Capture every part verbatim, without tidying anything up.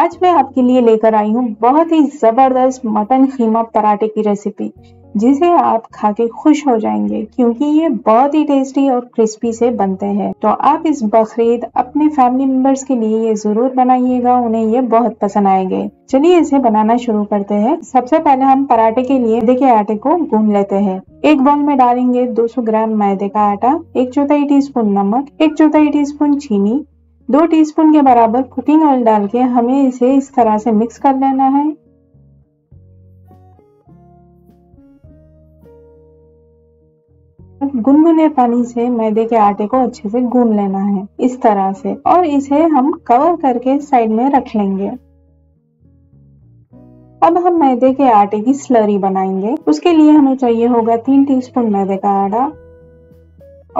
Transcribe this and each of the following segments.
आज मैं आपके लिए लेकर आई हूँ बहुत ही जबरदस्त मटन खीमा पराठे की रेसिपी, जिसे आप खा के खुश हो जाएंगे क्योंकि ये बहुत ही टेस्टी और क्रिस्पी से बनते हैं। तो आप इस बकरीद अपने फैमिली मेंबर्स के लिए ये जरूर बनाइएगा, उन्हें ये बहुत पसंद आएंगे। चलिए इसे बनाना शुरू करते हैं। सबसे पहले हम पराठे के लिए मैदे के आटे को गूंद लेते हैं। एक बाउल में डालेंगे दो सौ ग्राम मैदे का आटा, एक चौथाई टी स्पून नमक, एक चौथाई टी स्पून चीनी, दो टीस्पून के बराबर कुकिंग ऑयल डाल के हमें इसे इस तरह से मिक्स कर लेना है। गुनगुने पानी से मैदे के आटे को अच्छे से गूंद लेना है इस तरह से, और इसे हम कवर करके साइड में रख लेंगे। अब हम मैदे के आटे की स्लरी बनाएंगे। उसके लिए हमें चाहिए होगा तीन टीस्पून मैदे का आटा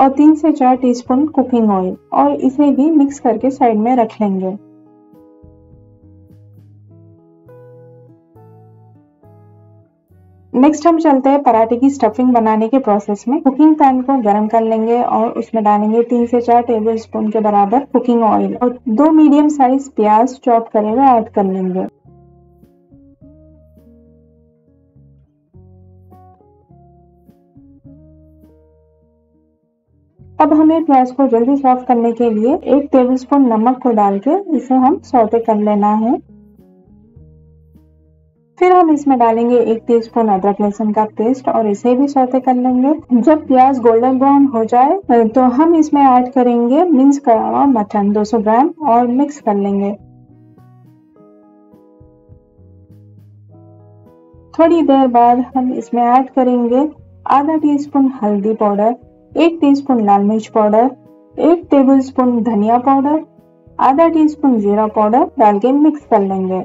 और तीन से चार टीस्पून कुकिंग ऑयल, और इसे भी मिक्स करके साइड में रख लेंगे। नेक्स्ट हम चलते हैं पराठे की स्टफिंग बनाने के प्रोसेस में। कुकिंग पैन को गरम कर लेंगे और उसमें डालेंगे तीन से चार टेबल स्पून के बराबर कुकिंग ऑयल, और दो मीडियम साइज प्याज चॉप करे हुए ऐड कर लेंगे। अब हमें प्याज को जल्दी सॉफ्ट करने के लिए एक टेबलस्पून नमक को डाल के इसे हम सौते कर लेना है। फिर हम इसमें डालेंगे एक टीस्पून अदरक लहसुन का पेस्ट और इसे भी सौते कर लेंगे। जब प्याज गोल्डन ब्राउन हो जाए तो हम इसमें ऐड करेंगे मिंस करा हुआ मटन दो सौ ग्राम और मिक्स कर लेंगे। थोड़ी देर बाद हम इसमें ऐड करेंगे आधा टीस्पून हल्दी पाउडर, एक टीस्पून लाल मिर्च पाउडर, एक टेबलस्पून धनिया पाउडर, आधा टीस्पून जीरा पाउडर डाल के मिक्स कर लेंगे।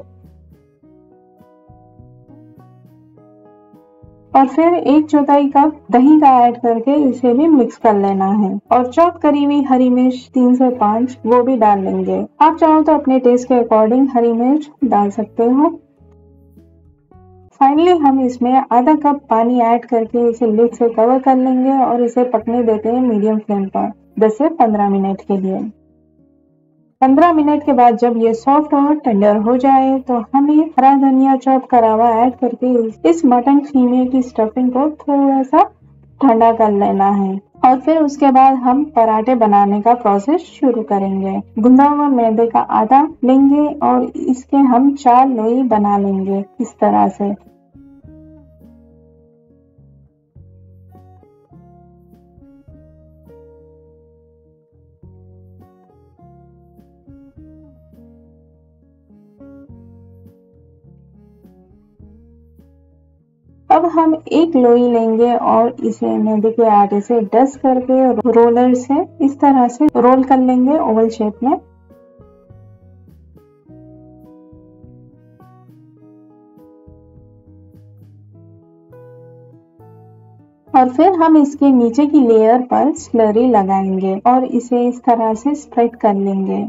और फिर एक चौथाई कप दही का ऐड करके इसे भी मिक्स कर लेना है, और चॉप करी हुई हरी मिर्च तीन से पांच वो भी डाल लेंगे। आप चाहो तो अपने टेस्ट के अकॉर्डिंग हरी मिर्च डाल सकते हो। फाइनली हम इसमें आधा कप पानी ऐड करके इसे लिड से कवर कर लेंगे और इसे पकने देते हैं मीडियम फ्लेम पर दस से पंद्रह मिनट के लिए। पंद्रह मिनट के बाद जब ये सॉफ्ट और टेंडर हो जाए तो हमें हरा धनिया चॉप करा हुआ ऐड करके इस मटन खीमे की स्टफिंग को थोड़ा सा ठंडा कर लेना है, और फिर उसके बाद हम पराठे बनाने का प्रोसेस शुरू करेंगे। गूंदा हुआ मैदे का आटा लेंगे और इसके हम चार लोई बना लेंगे इस तरह से। अब हम एक लोई लेंगे और इसे मैदे के आटे से डस करके रोलर से इस तरह से रोल कर लेंगे ओवल शेप में। और फिर हम इसके नीचे की लेयर पर स्लरी लगाएंगे और इसे इस तरह से स्प्रेड कर लेंगे।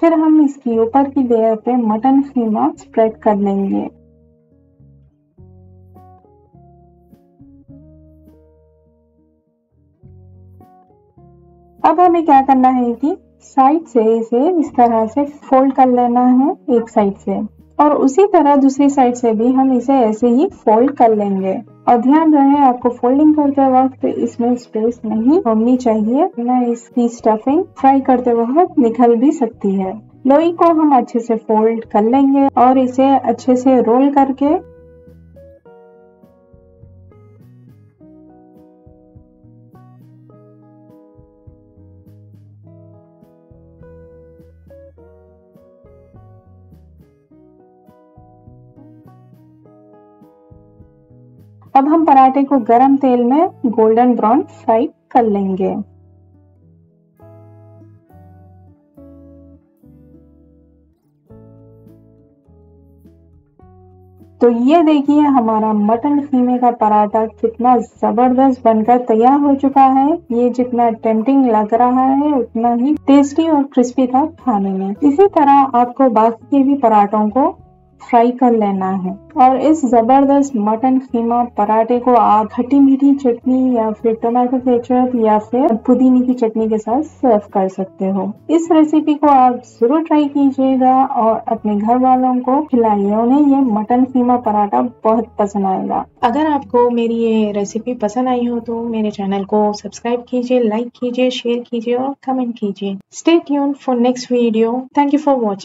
फिर हम इसकी ऊपर की लेयर पे मटन खीमा स्प्रेड कर लेंगे। अब हमें क्या करना है कि साइड से इसे इस तरह से फोल्ड कर लेना है एक साइड से, और उसी तरह दूसरी साइड से भी हम इसे ऐसे ही फोल्ड कर लेंगे। और ध्यान रहे आपको फोल्डिंग करते वक्त इसमें स्पेस नहीं होनी चाहिए, वरना इसकी स्टफिंग फ्राई करते वक्त निकल भी सकती है। लोई को हम अच्छे से फोल्ड कर लेंगे और इसे अच्छे से रोल करके अब हम पराठे को गरम तेल में गोल्डन ब्राउन फ्राई कर लेंगे। तो ये देखिए हमारा मटन खीमे का पराठा कितना जबरदस्त बनकर तैयार हो चुका है। ये जितना टेम्पटिंग लग रहा है उतना ही टेस्टी और क्रिस्पी था खाने में। इसी तरह आपको बाकी के भी पराठों को फ्राई कर लेना है। और इस ज़बरदस्त मटन कीमा पराठे को आप खट्टी मीठी चटनी या फिर टोमेटो केचप या फिर पुदीने की चटनी के साथ सर्व कर सकते हो। इस रेसिपी को आप जरूर ट्राई कीजिएगा और अपने घर वालों को खिलाइए, उन्हें ये मटन कीमा पराठा बहुत पसंद आएगा। अगर आपको मेरी ये रेसिपी पसंद आई हो तो मेरे चैनल को सब्सक्राइब कीजिए, लाइक कीजिए, शेयर कीजिए और कमेंट कीजिए। Stay tuned for next video. Thank you for watching.